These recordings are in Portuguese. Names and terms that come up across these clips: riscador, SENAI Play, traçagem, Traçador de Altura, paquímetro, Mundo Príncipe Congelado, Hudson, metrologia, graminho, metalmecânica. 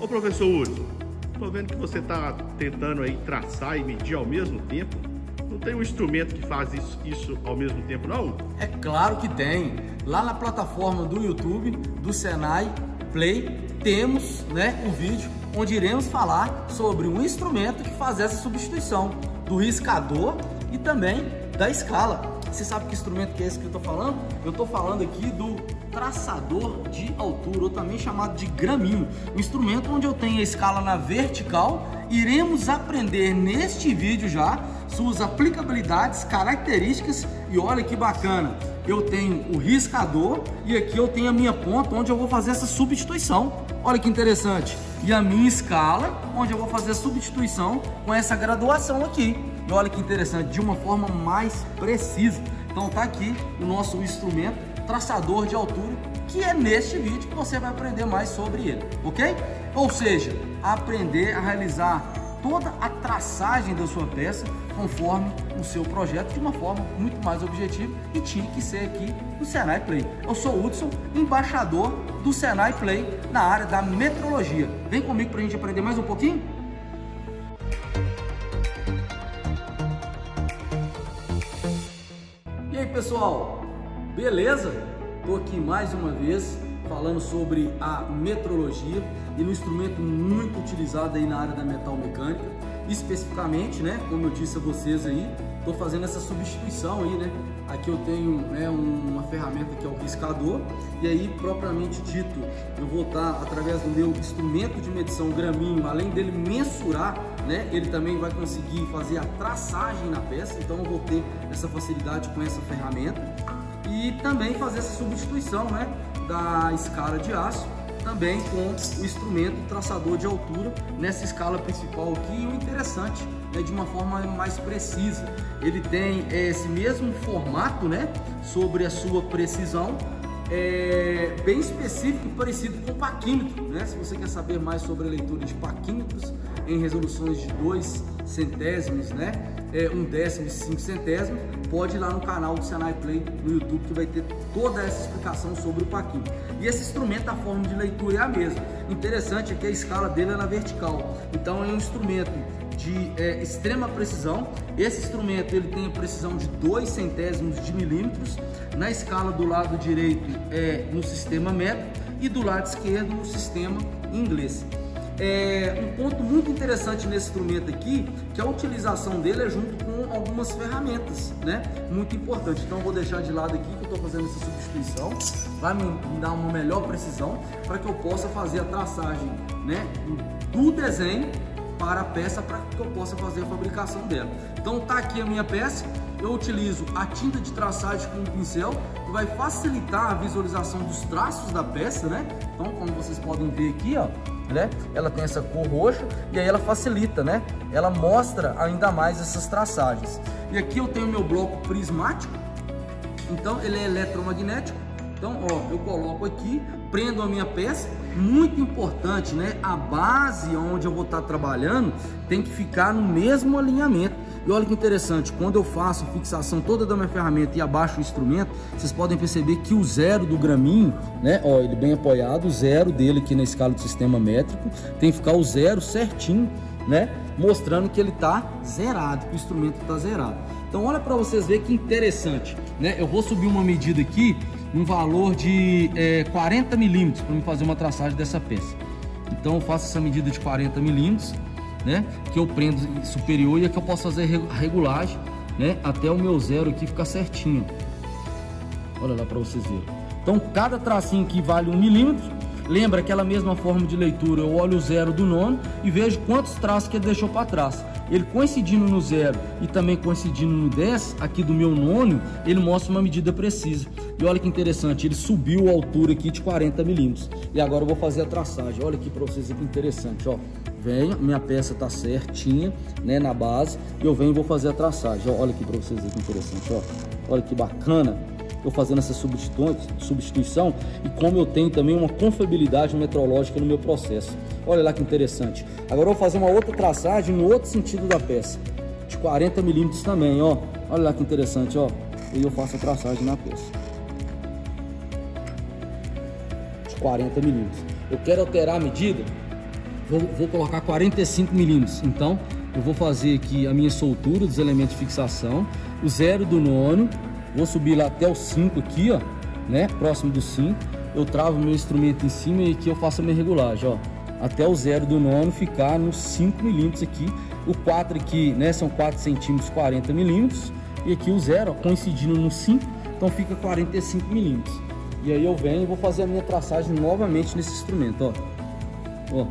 Ô professor Hudson, tô vendo que você tá tentando aí traçar e medir ao mesmo tempo. Não tem um instrumento que faz isso ao mesmo tempo, não? É claro que tem. Lá na plataforma do YouTube, do SENAI Play, temos, né, um vídeo onde iremos falar sobre um instrumento que faz essa substituição do riscador e também da escala. Você sabe que instrumento que é esse que eu tô falando? Eu tô falando aqui do traçador de altura, ou também chamado de graminho, um instrumento onde eu tenho a escala na vertical. Iremos aprender neste vídeo já suas aplicabilidades, características, e olha que bacana, eu tenho o riscador e aqui eu tenho a minha ponta onde eu vou fazer essa substituição, olha que interessante, e a minha escala onde eu vou fazer a substituição com essa graduação aqui, e olha que interessante, de uma forma mais precisa. Então tá aqui o nosso instrumento traçador de altura, que é neste vídeo que você vai aprender mais sobre ele, ok? Ou seja, aprender a realizar toda a traçagem da sua peça conforme o seu projeto, de uma forma muito mais objetiva, e tinha que ser aqui no SENAI Play. Eu sou o Hudson, embaixador do SENAI Play na área da metrologia. Vem comigo para a gente aprender mais um pouquinho? E aí pessoal, beleza? Estou aqui mais uma vez falando sobre a metrologia e um instrumento muito utilizado aí na área da metalmecânica, especificamente, né? Como eu disse a vocês aí, estou fazendo essa substituição aí, né? Aqui eu tenho, né, uma ferramenta que é o riscador, e aí propriamente dito, eu vou estar através do meu instrumento de medição, o graminho, além dele mensurar, né, ele também vai conseguir fazer a traçagem na peça, então eu vou ter essa facilidade com essa ferramenta e também fazer essa substituição, né, da escala de aço também com o instrumento traçador de altura nessa escala principal aqui. E o interessante é, né, de uma forma mais precisa, ele tem esse mesmo formato, né, sobre a sua precisão, é bem específico, parecido com o paquímetro, né? Se você quer saber mais sobre a leitura de paquímetros em resoluções de 2 centésimos, né, 1 décimo e 5 centésimos, pode ir lá no canal do SENAI Play no YouTube, que vai ter toda essa explicação sobre o paquímetro. E esse instrumento, a forma de leitura é a mesma. Interessante é que a escala dele é na vertical, então é um instrumento de extrema precisão. Esse instrumento ele tem a precisão de 2 centésimos de milímetros. Na escala do lado direito é no sistema métrico e do lado esquerdo no sistema inglês. Um ponto muito interessante nesse instrumento aqui, que a utilização dele é junto com algumas ferramentas, né? Muito importante. Então eu vou deixar de lado aqui que eu estou fazendo essa substituição, vai me dar uma melhor precisão para que eu possa fazer a traçagem, né, do desenho para a peça, para que eu possa fazer a fabricação dela. Então tá aqui a minha peça, eu utilizo a tinta de traçagem com o pincel, que vai facilitar a visualização dos traços da peça, né? Então como vocês podem ver aqui, ó, né, ela tem essa cor roxa e aí ela facilita, né, ela mostra ainda mais essas traçagens. E aqui eu tenho meu bloco prismático, então ele é eletromagnético. Então, ó, eu coloco aqui, prendo a minha peça, muito importante, né? A base onde eu vou estar trabalhando tem que ficar no mesmo alinhamento. E olha que interessante, quando eu faço a fixação toda da minha ferramenta e abaixo o instrumento, vocês podem perceber que o zero do graminho, né, ó, ele bem apoiado, o zero dele aqui na escala do sistema métrico, tem que ficar o zero certinho, né, mostrando que ele tá zerado, que o instrumento tá zerado. Então olha para vocês verem que interessante, né? Eu vou subir uma medida aqui, um valor de 40 milímetros para me fazer uma traçagem dessa peça. Então eu faço essa medida de 40 milímetros, né, que eu prendo superior, e é que eu posso fazer a regulagem, né, até o meu zero aqui ficar certinho. Olha lá para vocês verem. Então cada tracinho aqui vale 1 milímetro. Lembra aquela mesma forma de leitura, eu olho o zero do nono e vejo quantos traços que ele deixou para trás. Ele coincidindo no zero e também coincidindo no 10, aqui do meu nono, ele mostra uma medida precisa. E olha que interessante, ele subiu a altura aqui de 40 milímetros. E agora eu vou fazer a traçagem, olha aqui para vocês que interessante, ó. Venho, minha peça tá certinha, né, na base, e eu venho e vou fazer a traçagem, ó. Olha aqui para vocês que interessante, ó. Olha que bacana. Eu fazendo essa substituição, e como eu tenho também uma confiabilidade metrológica no meu processo. Olha lá que interessante. Agora eu vou fazer uma outra traçagem no outro sentido da peça, de 40 milímetros também, ó. Olha lá que interessante, ó. E eu faço a traçagem na peça de 40 milímetros. Eu quero alterar a medida vou colocar 45 milímetros. Então, eu vou fazer aqui a minha soltura dos elementos de fixação, o 0 do 9, vou subir lá até o 5 aqui, ó, né? Próximo do 5, eu travo meu instrumento em cima e aqui eu faço a minha regulagem, ó. Até o 0 do 9 ficar nos 5 milímetros aqui. O 4 aqui, né, são 4 centímetros, 40 milímetros. E aqui o 0, ó, coincidindo no 5, então fica 45 milímetros. E aí eu venho e vou fazer a minha traçagem novamente nesse instrumento, ó. Ó.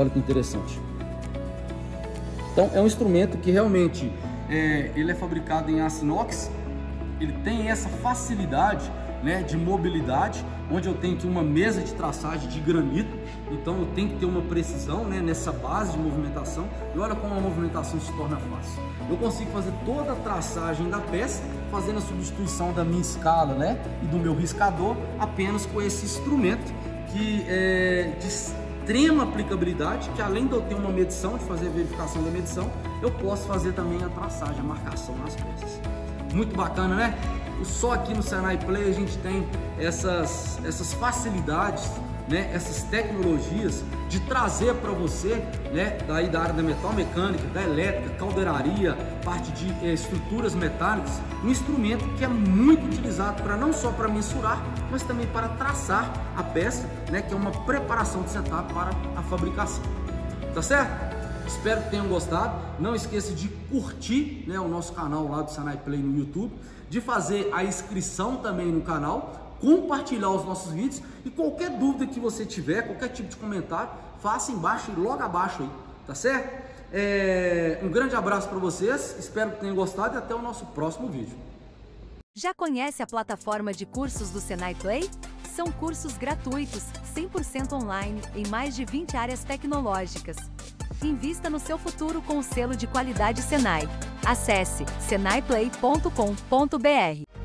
Olha que interessante. Então é um instrumento que realmente ele é fabricado em aço inox. Ele tem essa facilidade, né, de mobilidade, onde eu tenho aqui uma mesa de traçagem de granito, então eu tenho que ter uma precisão, né, nessa base de movimentação, e olha como a movimentação se torna fácil. Eu consigo fazer toda a traçagem da peça, fazendo a substituição da minha escala, né, e do meu riscador, apenas com esse instrumento que é de extrema aplicabilidade, que além de eu ter uma medição, de fazer a verificação da medição, eu posso fazer também a traçagem, a marcação nas peças. Muito bacana, né? Só aqui no SENAI Play a gente tem essas facilidades, né? Essas tecnologias de trazer para você, né? Daí da área da metalmecânica, da elétrica, caldeiraria, parte de estruturas metálicas, um instrumento que é muito utilizado para não só para mensurar, mas também para traçar a peça, né? Que é uma preparação de setup para a fabricação. Tá certo? Espero que tenham gostado. Não esqueça de curtir, né, o nosso canal lá do SENAI Play no YouTube, de fazer a inscrição também no canal, compartilhar os nossos vídeos e qualquer dúvida que você tiver, qualquer tipo de comentário, faça embaixo e logo abaixo aí, tá certo? Um grande abraço para vocês, espero que tenham gostado e até o nosso próximo vídeo. Já conhece a plataforma de cursos do SENAI Play? São cursos gratuitos, 100% online, em mais de 20 áreas tecnológicas. Invista no seu futuro com o selo de qualidade SENAI. Acesse senaiplay.com.br.